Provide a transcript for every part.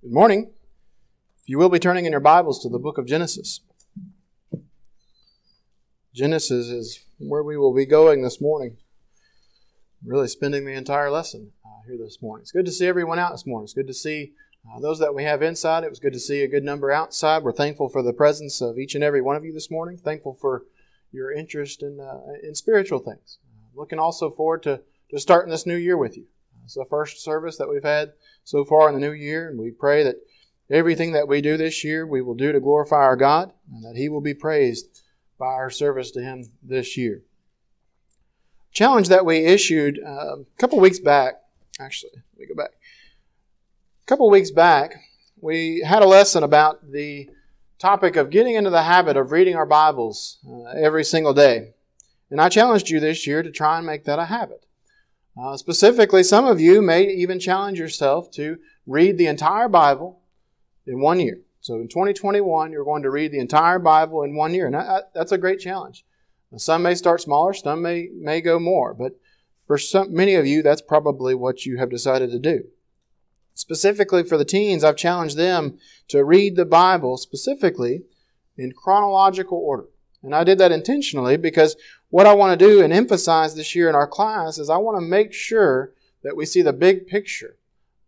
Good morning. If you will be turning in your Bibles to the book of Genesis. Genesis is where we will be going this morning. Really spending the entire lesson here this morning. It's good to see everyone out this morning. It's good to see those that we have inside. It was good to see a good number outside. We're thankful for the presence of each and every one of you this morning. Thankful for your interest in spiritual things. Looking also forward to starting this new year with you. It's the first service that we've had so far in the new year, and we pray that everything that we do this year we will do to glorify our God, and that He will be praised by our service to Him this year. Challenge that we issued a couple weeks back, A couple weeks back, we had a lesson about the topic of getting into the habit of reading our Bibles every single day. And I challenged you this year to try and make that a habit. Specifically, some of you may even challenge yourself to read the entire Bible in one year. So in 2021, you're going to read the entire Bible in one year. And that's a great challenge. Now, some may start smaller, some may go more. But for many of you, that's probably what you have decided to do. Specifically for the teens, I've challenged them to read the Bible specifically in chronological order. And I did that intentionally because what I want to do and emphasize this year in our class is I want to make sure that we see the big picture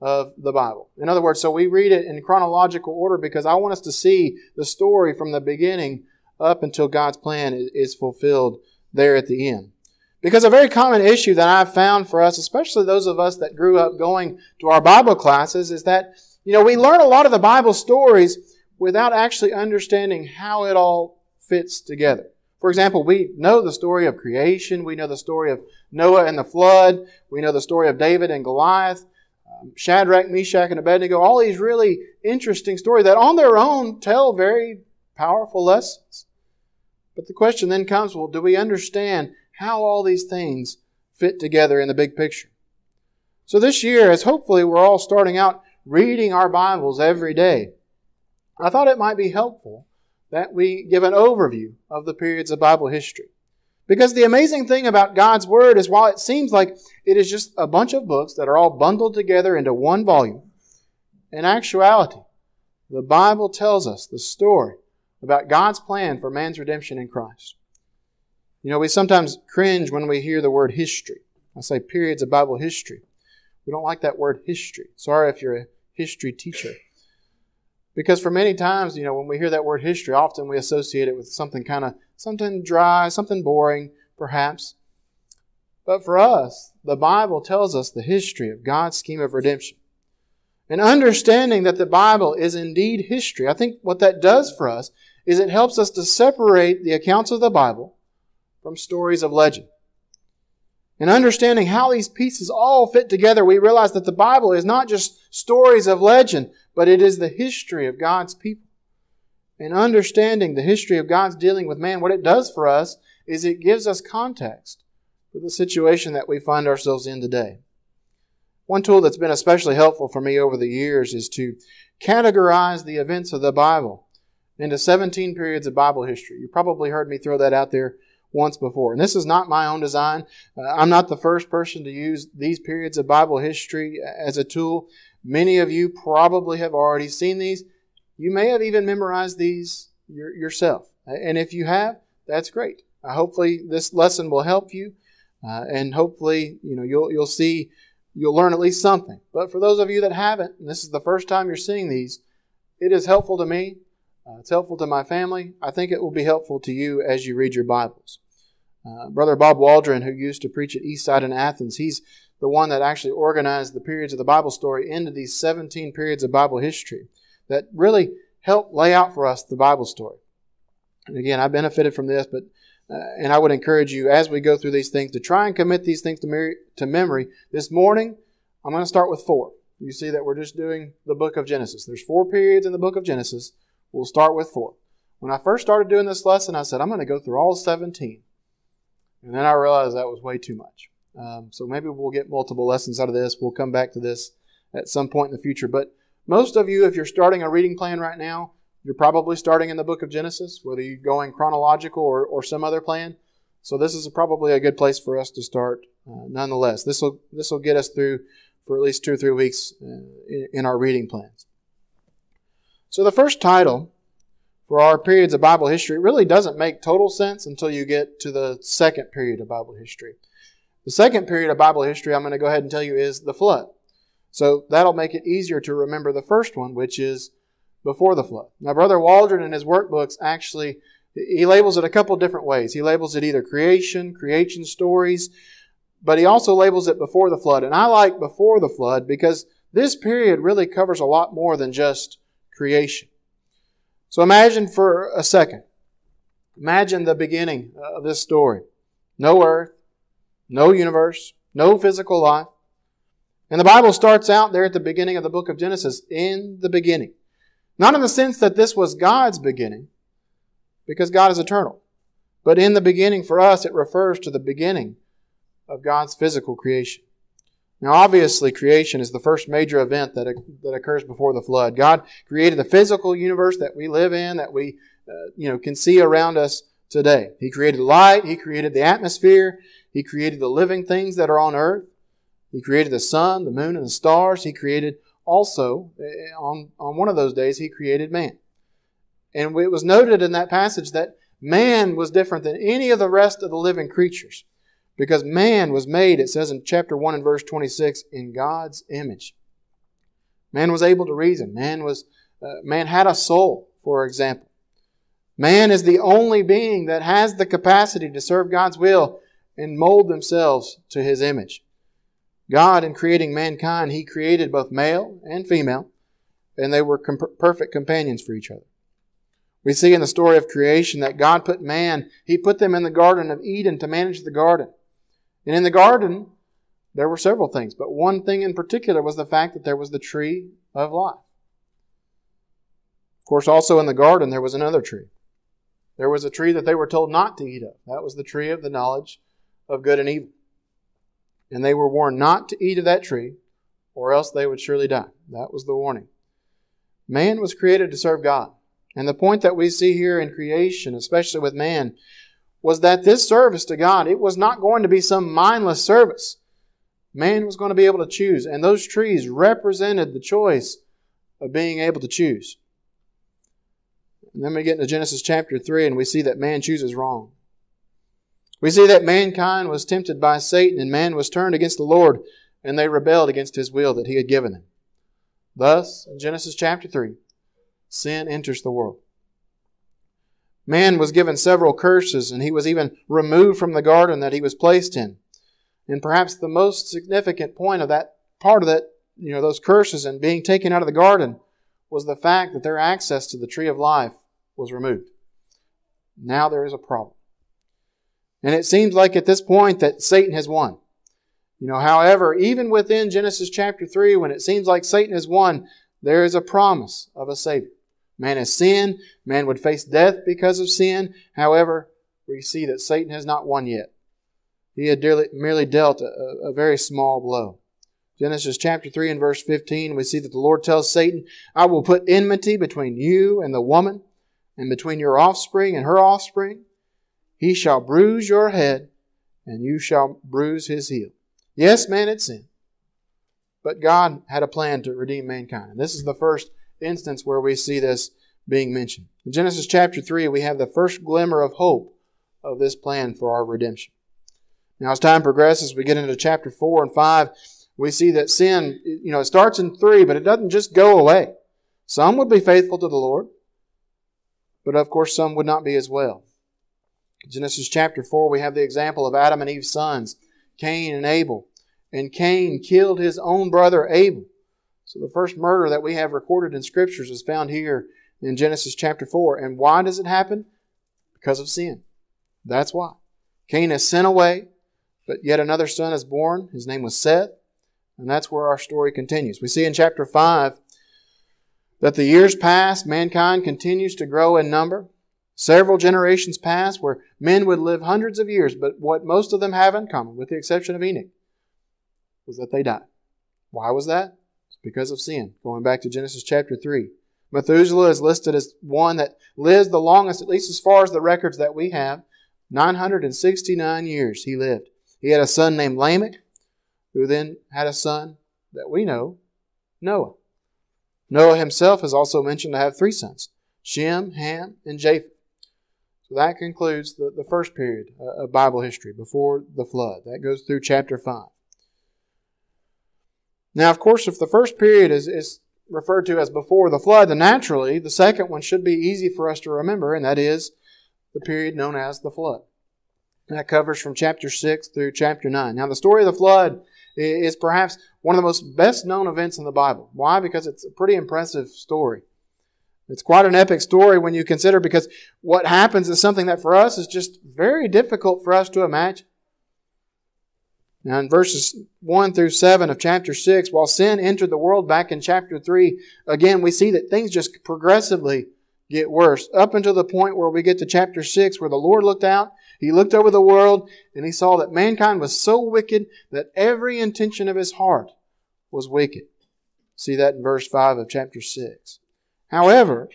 of the Bible. In other words, so we read it in chronological order because I want us to see the story from the beginning up until God's plan is fulfilled there at the end. Because a very common issue that I've found for us, especially those of us that grew up going to our Bible classes, is that, we learn a lot of the Bible stories without actually understanding how it all fits together. For example, we know the story of creation. We know the story of Noah and the flood. We know the story of David and Goliath, Shadrach, Meshach, and Abednego. All these really interesting stories that on their own tell very powerful lessons. But the question then comes, well, do we understand how all these things fit together in the big picture? So this year, as hopefully we're all starting out reading our Bibles every day, I thought it might be helpful that we give an overview of the periods of Bible history. Because the amazing thing about God's Word is while it seems like it is just a bunch of books that are all bundled together into one volume, in actuality, the Bible tells us the story about God's plan for man's redemption in Christ. We sometimes cringe when we hear the word history. I say periods of Bible history. We don't like that word history. Sorry if you're a history teacher. Because for many times, when we hear that word history, often we associate it with something dry, something boring, perhaps. But for us, the Bible tells us the history of God's scheme of redemption. And understanding that the Bible is indeed history, I think what that does for us is it helps us to separate the accounts of the Bible from stories of legend. And understanding how these pieces all fit together, we realize that the Bible is not just stories of legend, but it is the history of God's people. And understanding the history of God's dealing with man, what it does for us is it gives us context for the situation that we find ourselves in today. One tool that's been especially helpful for me over the years is to categorize the events of the Bible into 17 periods of Bible history. You probably heard me throw that out there once before. And this is not my own design. I'm not the first person to use these periods of Bible history as a tool. Many of you probably have already seen these. You may have even memorized these yourself. And if you have, that's great. Hopefully this lesson will help you. And hopefully, you'll learn at least something. But for those of you that haven't, and this is the first time you're seeing these, it is helpful to me. It's helpful to my family. I think it will be helpful to you as you read your Bibles. Brother Bob Waldron, who used to preach at Eastside in Athens, he's the one that actually organized the periods of the Bible story into these 17 periods of Bible history that really helped lay out for us the Bible story. And again, I benefited from this, and I would encourage you as we go through these things to try and commit these things to memory. This morning, I'm going to start with 4. You see that we're just doing the book of Genesis. There's 4 periods in the book of Genesis. We'll start with 4. When I first started doing this lesson, I said, I'm going to go through all 17. And then I realized that was way too much. So maybe we'll get multiple lessons out of this. We'll come back to this at some point in the future. But most of you, if you're starting a reading plan right now, you're probably starting in the book of Genesis, whether you're going chronological or some other plan. So this is probably a good place for us to start nonetheless. This will get us through for at least 2 or 3 weeks in our reading plans. So the first title for our periods of Bible history really doesn't make total sense until you get to the second period of Bible history. The second period of Bible history, I'm going to go ahead and tell you, is the flood. So that'll make it easier to remember the first one, which is before the flood. Now, Brother Waldron in his workbooks actually, he labels it a couple different ways. He labels it either creation stories, but he also labels it before the flood. And I like before the flood because this period really covers a lot more than just creation. So imagine for a second. Imagine the beginning of this story. No earth, no universe, no physical life. And the Bible starts out there at the beginning of the book of Genesis, in the beginning. Not in the sense that this was God's beginning, because God is eternal. But in the beginning, for us, it refers to the beginning of God's physical creation. Now, obviously, creation is the first major event that occurs before the flood. God created the physical universe that we live in, that we can see around us today. He created light. He created the atmosphere. He created the living things that are on earth. He created the sun, the moon, and the stars. He created also, on one of those days, He created man. And it was noted in that passage that man was different than any of the rest of the living creatures. Because man was made, it says in chapter 1 and verse 26, in God's image. Man was able to reason. Man had a soul, for example. Man is the only being that has the capacity to serve God's will and mold themselves to His image. God, in creating mankind, He created both male and female, and they were perfect companions for each other. We see in the story of creation that God put man, He put them in the Garden of Eden to manage the garden. And in the garden, there were several things, but one thing in particular was the fact that there was the tree of life. Of course, also in the garden, there was another tree. There was a tree that they were told not to eat of. That was the tree of the knowledge of good and evil. And they were warned not to eat of that tree, or else they would surely die. That was the warning. Man was created to serve God. And the point that we see here in creation, especially with man, was that this service to God, it was not going to be some mindless service. Man was going to be able to choose. And those trees represented the choice of being able to choose. And then we get into Genesis chapter 3, and we see that man chooses wrong. We see that mankind was tempted by Satan, and man was turned against the Lord, and they rebelled against His will that He had given them. Thus, in Genesis chapter 3, sin enters the world. Man was given several curses, and he was even removed from the garden that he was placed in. And perhaps the most significant point of that part of that, those curses and being taken out of the garden, was the fact that their access to the tree of life was removed. Now there is a problem. And it seems like at this point that Satan has won. However, even within Genesis chapter 3, when it seems like Satan has won, there is a promise of a Savior. Man has sinned. Man would face death because of sin. However, we see that Satan has not won yet. He had merely dealt a very small blow. Genesis chapter 3 and verse 15, we see that the Lord tells Satan, I will put enmity between you and the woman, and between your offspring and her offspring. He shall bruise your head, and you shall bruise his heel. Yes, man had sinned. But God had a plan to redeem mankind. This is the first instance where we see this being mentioned. In Genesis chapter 3, we have the first glimmer of hope of this plan for our redemption. Now, as time progresses, we get into chapter 4 and 5. We see that sin, it starts in 3, but it doesn't just go away. Some would be faithful to the Lord, but of course some would not be as well. In Genesis chapter 4, we have the example of Adam and Eve's sons, Cain and Abel. And Cain killed his own brother Abel. So the first murder that we have recorded in Scriptures is found here in Genesis chapter 4. And why does it happen? Because of sin. That's why. Cain is sent away, but yet another son is born. His name was Seth. And that's where our story continues. We see in chapter 5 that the years pass, mankind continues to grow in number. Several generations pass where men would live hundreds of years, but what most of them have in common, with the exception of Enoch, was that they died. Why was that? It's because of sin. Going back to Genesis chapter 3. Methuselah is listed as one that lives the longest, at least as far as the records that we have. 969 years he lived. He had a son named Lamech, who then had a son that we know, Noah. Noah himself is also mentioned to have three sons, Shem, Ham, and Japheth. So that concludes the first period of Bible history before the flood. That goes through chapter 5. Now, of course, if the first period is referred to as before the flood, then naturally the second one should be easy for us to remember, and that is the period known as the flood. And that covers from chapter 6 through chapter 9. Now, the story of the flood is perhaps one of the most best known events in the Bible. Why? Because it's a pretty impressive story. It's quite an epic story when you consider, because what happens is something that for us is just very difficult for us to imagine. Now in verses 1 through 7 of chapter 6, while sin entered the world back in chapter 3, again we see that things just progressively get worse, up until the point where we get to chapter 6 where the Lord looked out, He looked over the world, and He saw that mankind was so wicked that every intention of his heart was wicked. See that in verse 5 of chapter 6. However,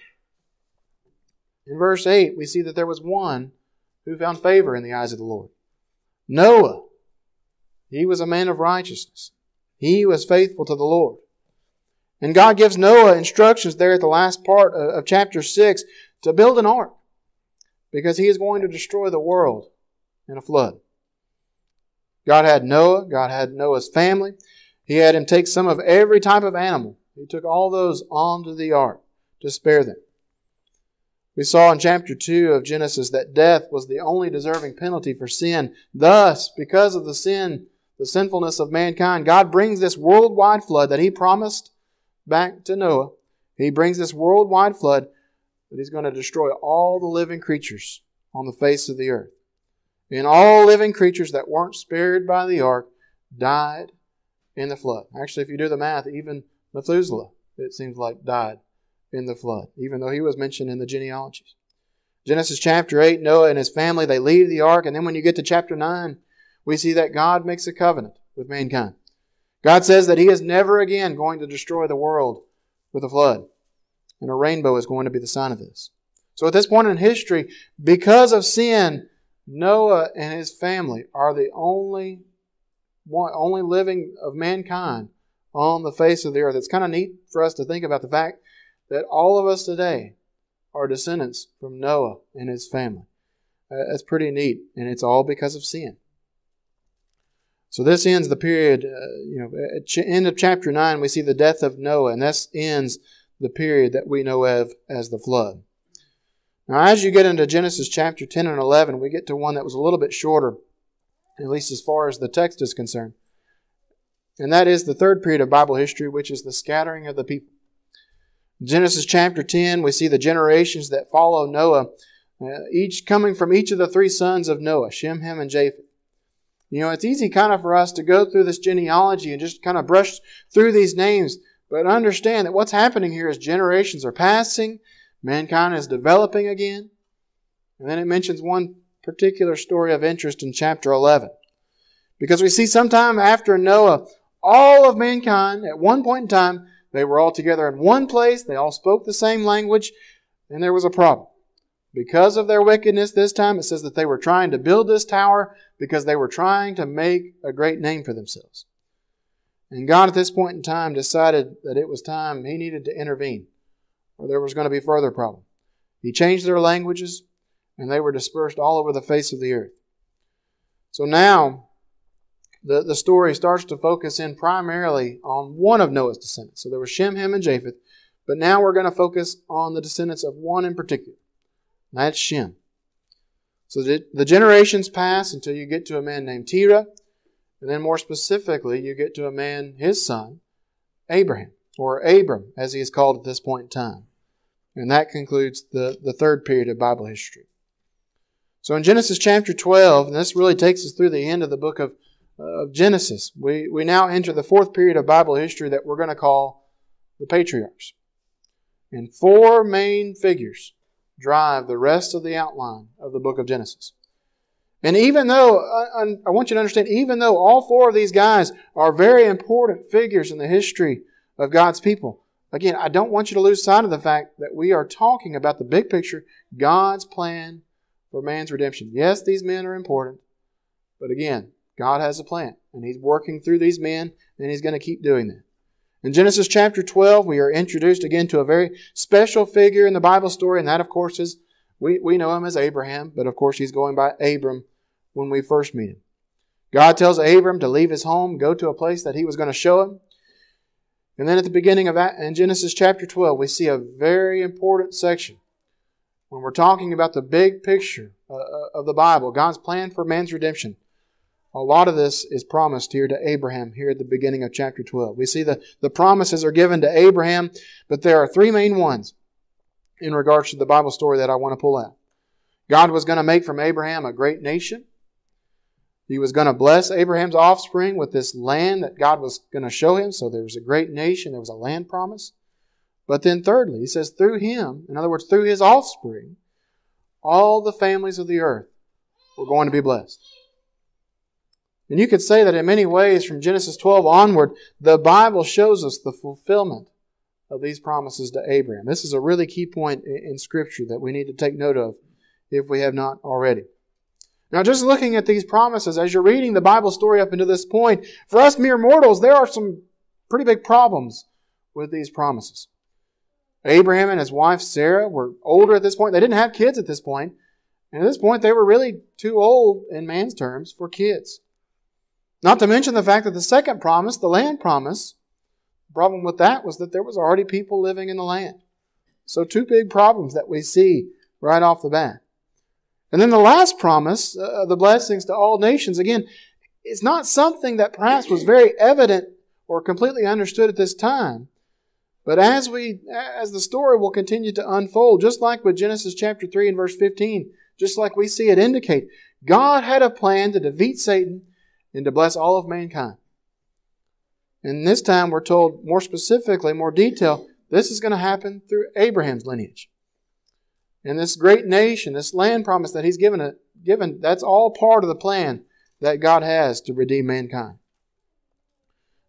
in verse 8 we see that there was one who found favor in the eyes of the Lord. Noah. He was a man of righteousness. He was faithful to the Lord. And God gives Noah instructions there at the last part of chapter 6 to build an ark, because he is going to destroy the world in a flood. God had Noah. God had Noah's family. He had him take some of every type of animal. He took all those onto the ark to spare them. We saw in chapter 2 of Genesis that death was the only deserving penalty for sin. Thus, because of the sin, the sinfulness of mankind, God brings this worldwide flood that He promised back to Noah. He brings this worldwide flood that He's going to destroy all the living creatures on the face of the earth. And all living creatures that weren't spared by the ark died in the flood. Actually, if you do the math, even Methuselah, it seems like, died in the flood, even though he was mentioned in the genealogies. Genesis chapter 8, Noah and his family, they leave the ark. And then when you get to chapter 9, we see that God makes a covenant with mankind. God says that He is never again going to destroy the world with a flood. And a rainbow is going to be the sign of this. So at this point in history, because of sin, Noah and his family are the only living of mankind on the face of the earth. It's kind of neat for us to think about the fact that all of us today are descendants from Noah and his family. That's pretty neat, and it's all because of sin. So this ends the period, at the end of chapter 9, we see the death of Noah, and this ends the period that we know of as the flood. Now, as you get into Genesis chapter 10 and 11, we get to one that was a little bit shorter, at least as far as the text is concerned. And that is the third period of Bible history, which is the scattering of the people. Genesis chapter 10, we see the generations that follow Noah, each coming from each of the three sons of Noah, Shem, Ham, and Japheth. You know, it's easy kind of for us to go through this genealogy and just kind of brush through these names, but understand that what's happening here is generations are passing, mankind is developing again. And then it mentions one particular story of interest in chapter 11. Because we see sometime after Noah, all of mankind at one point in time, they were all together in one place. They all spoke the same language. And there was a problem. Because of their wickedness this time, it says that they were trying to build this tower because they were trying to make a great name for themselves. And God at this point in time decided that it was time He needed to intervene, or there was going to be further problem. He changed their languages, and they were dispersed all over the face of the earth. So now, the story starts to focus in primarily on one of Noah's descendants. So there were Shem, Ham, and Japheth. But now we're going to focus on the descendants of one in particular. And that's Shem. So the generations pass until you get to a man named Terah. And then more specifically, you get to a man, his son, Abraham. Or Abram, as he is called at this point in time. And that concludes the third period of Bible history. So in Genesis chapter 12, and this really takes us through the end of the book of Genesis, we now enter the fourth period of Bible history that we're going to call the patriarchs. And four main figures drive the rest of the outline of the book of Genesis. And even though, I want you to understand, even though all four of these guys are very important figures in the history of God's people, again, I don't want you to lose sight of the fact that we are talking about the big picture, God's plan for man's redemption. Yes, these men are important, but again, God has a plan, and He's working through these men, and He's going to keep doing that. In Genesis chapter 12, we are introduced again to a very special figure in the Bible story, and that, of course, is we know him as Abraham, but of course he's going by Abram when we first meet him. God tells Abram to leave his home, go to a place that he was going to show him. And then at the beginning of in Genesis chapter 12, we see a very important section when we're talking about the big picture of the Bible, God's plan for man's redemption. A lot of this is promised here to Abraham here at the beginning of chapter 12. We see the promises are given to Abraham, but there are three main ones in regards to the Bible story that I want to pull out. God was going to make from Abraham a great nation. He was going to bless Abraham's offspring with this land that God was going to show him. So there was a great nation. There was a land promise. But then thirdly, he says through him, in other words, through his offspring, all the families of the earth were going to be blessed. And you could say that in many ways from Genesis 12 onward, the Bible shows us the fulfillment of these promises to Abraham. This is a really key point in Scripture that we need to take note of if we have not already. Now, just looking at these promises, as you're reading the Bible story up until this point, for us mere mortals, there are some pretty big problems with these promises. Abraham and his wife Sarah were older at this point. They didn't have kids at this point. And at this point, they were really too old, in man's terms, for kids. Not to mention the fact that the second promise, the land promise, the problem with that was that there was already people living in the land. So two big problems that we see right off the bat. And then the last promise, the blessings to all nations, again, it's not something that perhaps was very evident or completely understood at this time. But as the story will continue to unfold, just like with Genesis chapter 3 and verse 15, just like we see it indicate, God had a plan to defeat Satan and to bless all of mankind. And this time we're told more specifically, more detail, this is going to happen through Abraham's lineage. And this great nation, this land promise that he's given, that's all part of the plan that God has to redeem mankind.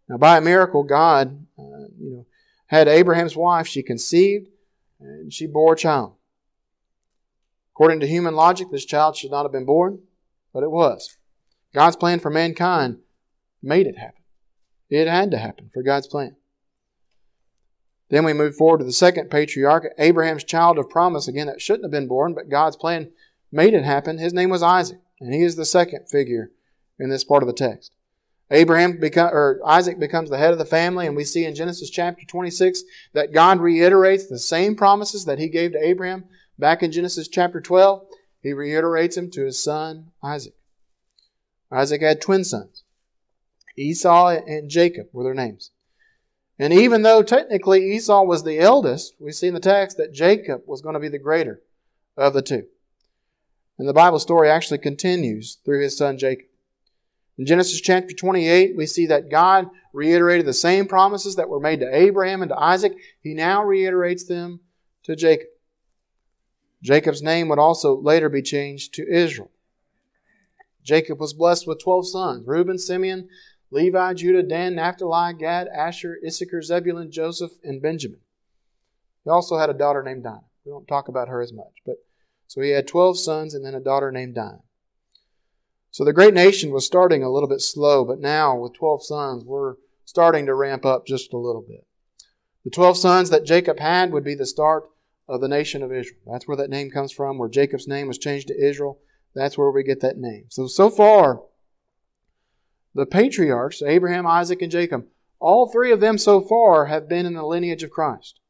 Now, by a miracle, God had Abraham's wife. She conceived and she bore a child. According to human logic, this child should not have been born, but it was. God's plan for mankind made it happen. It had to happen for God's plan. Then we move forward to the second patriarch, Abraham's child of promise, again, that shouldn't have been born, but God's plan made it happen. His name was Isaac, and he is the second figure in this part of the text. Isaac becomes the head of the family, and we see in Genesis chapter 26 that God reiterates the same promises that he gave to Abraham back in Genesis chapter 12. He reiterates them to his son, Isaac. Isaac had twin sons. Esau and Jacob were their names. And even though technically Esau was the eldest, we see in the text that Jacob was going to be the greater of the two. And the Bible story actually continues through his son Jacob. In Genesis chapter 28, we see that God reiterated the same promises that were made to Abraham and to Isaac. He now reiterates them to Jacob. Jacob's name would also later be changed to Israel. Jacob was blessed with 12 sons, Reuben, Simeon, Levi, Judah, Dan, Naphtali, Gad, Asher, Issachar, Zebulun, Joseph, and Benjamin. He also had a daughter named Dinah. We don't talk about her as much. But so he had 12 sons and then a daughter named Dinah. So the great nation was starting a little bit slow, but now with 12 sons, we're starting to ramp up just a little bit. The 12 sons that Jacob had would be the start of the nation of Israel. That's where that name comes from, where Jacob's name was changed to Israel. That's where we get that name. So far, the patriarchs, Abraham, Isaac, and Jacob, all three of them so far have been in the lineage of Christ.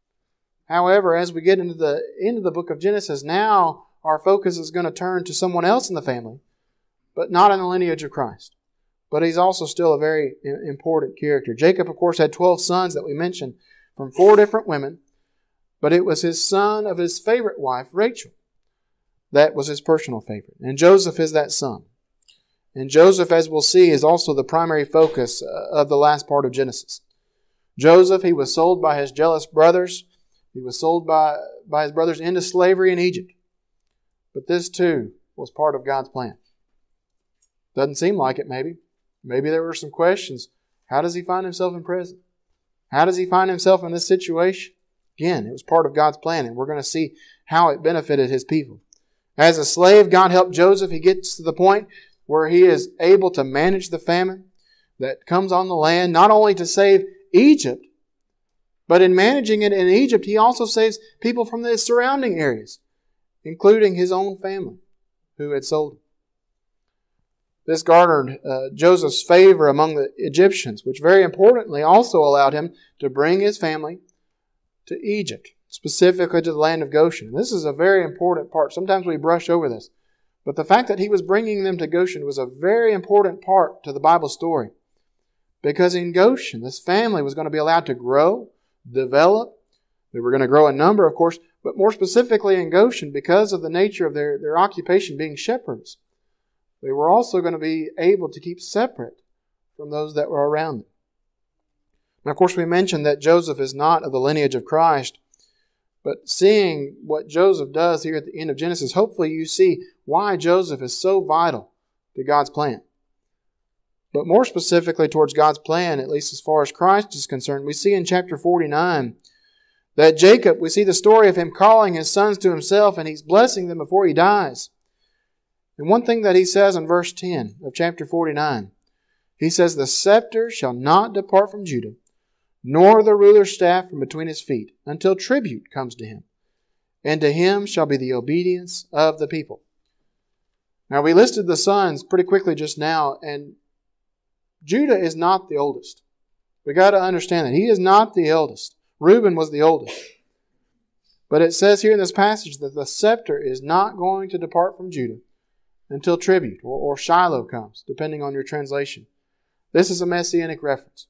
However, as we get into the end of the book of Genesis, now our focus is going to turn to someone else in the family, but not in the lineage of Christ. But he's also still a very important character. Jacob, of course, had 12 sons that we mentioned from 4 different women, but it was his son of his favorite wife, Rachel. That was his personal favorite. And Joseph is that son. And Joseph, as we'll see, is also the primary focus of the last part of Genesis. Joseph, he was sold by his jealous brothers. He was sold by his brothers into slavery in Egypt. But this too was part of God's plan. Doesn't seem like it, maybe. Maybe there were some questions. How does he find himself in prison? How does he find himself in this situation? Again, it was part of God's plan, and we're going to see how it benefited his people. As a slave, God helped Joseph. He gets to the point where he is able to manage the famine that comes on the land, not only to save Egypt, But in managing it in Egypt, he also saves people from the surrounding areas, including his own family who had sold him. This garnered Joseph's favor among the Egyptians, which very importantly also allowed him to bring his family to Egypt, specifically to the land of Goshen. This is a very important part. Sometimes we brush over this. But the fact that he was bringing them to Goshen was a very important part to the Bible story. Because in Goshen, this family was going to be allowed to grow, develop. They were going to grow in number, of course, but more specifically in Goshen, because of the nature of their occupation being shepherds, they were also going to be able to keep separate from those that were around them. Now, of course, we mentioned that Joseph is not of the lineage of Christ, but seeing what Joseph does here at the end of Genesis, hopefully you see why Joseph is so vital to God's plan. But more specifically towards God's plan, at least as far as Christ is concerned, we see in chapter 49 that Jacob, we see the story of him calling his sons to himself and he's blessing them before he dies. And one thing that he says in verse 10 of chapter 49, he says, "The scepter shall not depart from Judah, nor the ruler's staff from between his feet, until tribute comes to him, and to him shall be the obedience of the people." Now we listed the sons pretty quickly just now, and Judah is not the oldest. We got to understand that. He is not the eldest. Reuben was the oldest. But it says here in this passage that the scepter is not going to depart from Judah until tribute or Shiloh comes, depending on your translation. This is a messianic reference.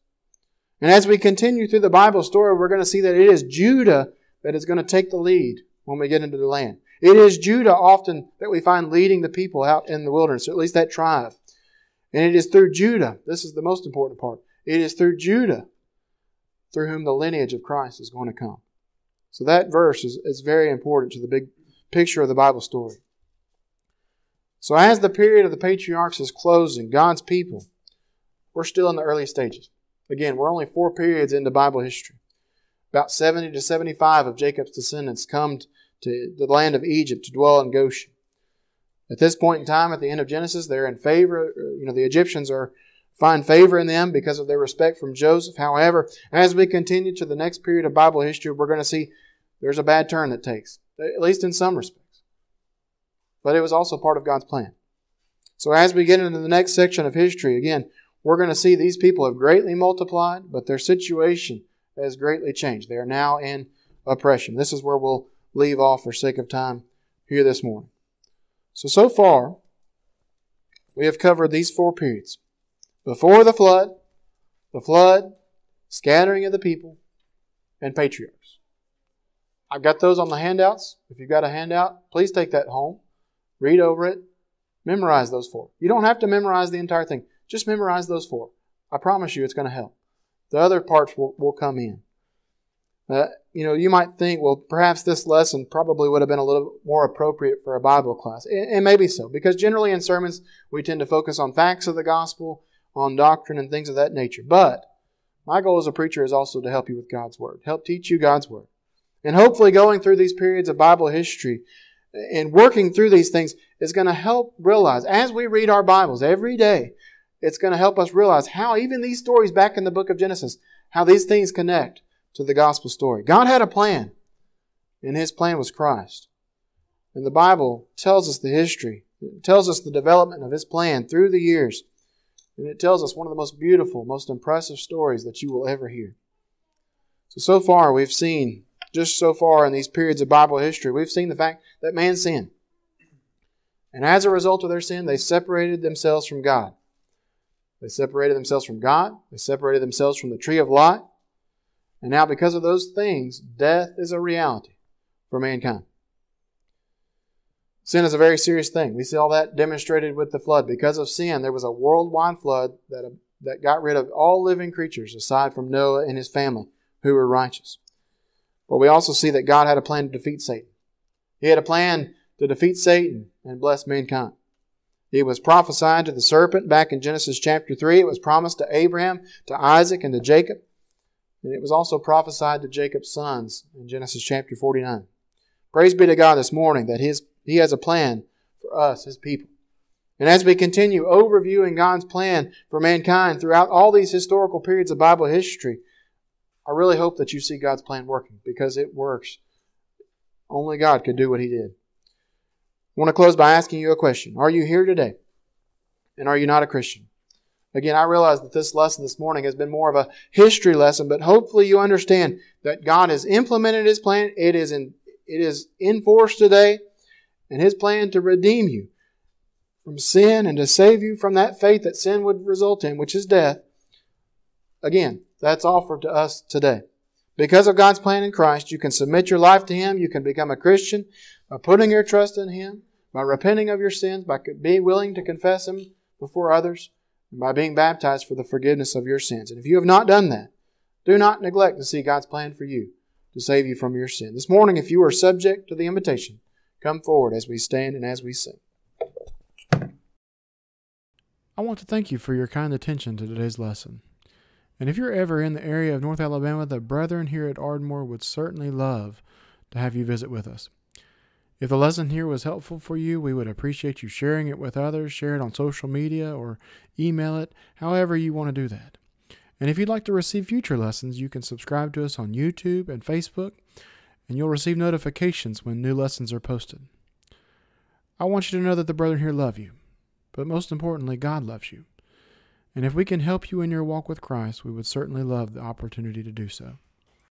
And as we continue through the Bible story, we're going to see that it is Judah that is going to take the lead when we get into the land. It is Judah often that we find leading the people out in the wilderness, or at least that tribe. And it is through Judah, this is the most important part, it is through Judah through whom the lineage of Christ is going to come. So that verse is very important to the big picture of the Bible story. So as the period of the patriarchs is closing, God's people, we're still in the early stages. Again, we're only 4 periods into Bible history. About 70 to 75 of Jacob's descendants come to the land of Egypt to dwell in Goshen. At this point in time, at the end of Genesis, they're in favor. The Egyptians find favor in them because of their respect from Joseph. However, as we continue to the next period of Bible history, we're going to see there's a bad turn that takes, at least in some respects. But it was also part of God's plan. So as we get into the next section of history, again, we're going to see these people have greatly multiplied, but their situation has greatly changed. They are now in oppression. This is where we'll leave off for sake of time here this morning. So far, we have covered these 4 periods. Before the flood, scattering of the people, and patriarchs. I've got those on the handouts. If you've got a handout, please take that home. Read over it. Memorize those 4. You don't have to memorize the entire thing. Just memorize those 4. I promise you it's going to help. The other parts will come in. You might think, well, perhaps this lesson probably would have been a little more appropriate for a Bible class. And maybe so, because generally in sermons we tend to focus on facts of the gospel, on doctrine and things of that nature. But my goal as a preacher is also to help you with God's Word, help teach you God's Word. And hopefully going through these periods of Bible history and working through these things is going to help realize, as we read our Bibles every day, it's going to help us realize how even these stories back in the book of Genesis, how these things connect to the gospel story. God had a plan, and His plan was Christ. And the Bible tells us the history. It tells us the development of His plan through the years. And it tells us one of the most beautiful, most impressive stories that you will ever hear. So far we've seen, just so far in these periods of Bible history, we've seen the fact that man sinned. And as a result of their sin, they separated themselves from God. They separated themselves from God. They separated themselves from the tree of life. And now because of those things, death is a reality for mankind. Sin is a very serious thing. We see all that demonstrated with the flood. Because of sin, there was a worldwide flood that got rid of all living creatures aside from Noah and his family who were righteous. But we also see that God had a plan to defeat Satan. He had a plan to defeat Satan and bless mankind. It was prophesied to the serpent back in Genesis chapter 3. It was promised to Abraham, to Isaac, and to Jacob. And it was also prophesied to Jacob's sons in Genesis chapter 49. Praise be to God this morning that He has a plan for us, His people. And as we continue overviewing God's plan for mankind throughout all these historical periods of Bible history, I really hope that you see God's plan working, because it works. Only God could do what He did. I want to close by asking you a question. Are you here today? And are you not a Christian? Again, I realize that this lesson this morning has been more of a history lesson, but hopefully you understand that God has implemented His plan. It is in force today, and His plan to redeem you from sin and to save you from that fate that sin would result in, which is death. Again, that's offered to us today. Because of God's plan in Christ, you can submit your life to Him. You can become a Christian by putting your trust in Him, by repenting of your sins, by being willing to confess Him before others, and by being baptized for the forgiveness of your sins. And if you have not done that, do not neglect to see God's plan for you to save you from your sin. This morning, if you are subject to the invitation, come forward as we stand and as we sing. I want to thank you for your kind attention to today's lesson. And if you're ever in the area of North Alabama, the brethren here at Ardmore would certainly love to have you visit with us. If the lesson here was helpful for you, we would appreciate you sharing it with others. Share it on social media or email it, however you want to do that. And if you'd like to receive future lessons, you can subscribe to us on YouTube and Facebook, and you'll receive notifications when new lessons are posted. I want you to know that the brethren here love you, but most importantly, God loves you. And if we can help you in your walk with Christ, we would certainly love the opportunity to do so.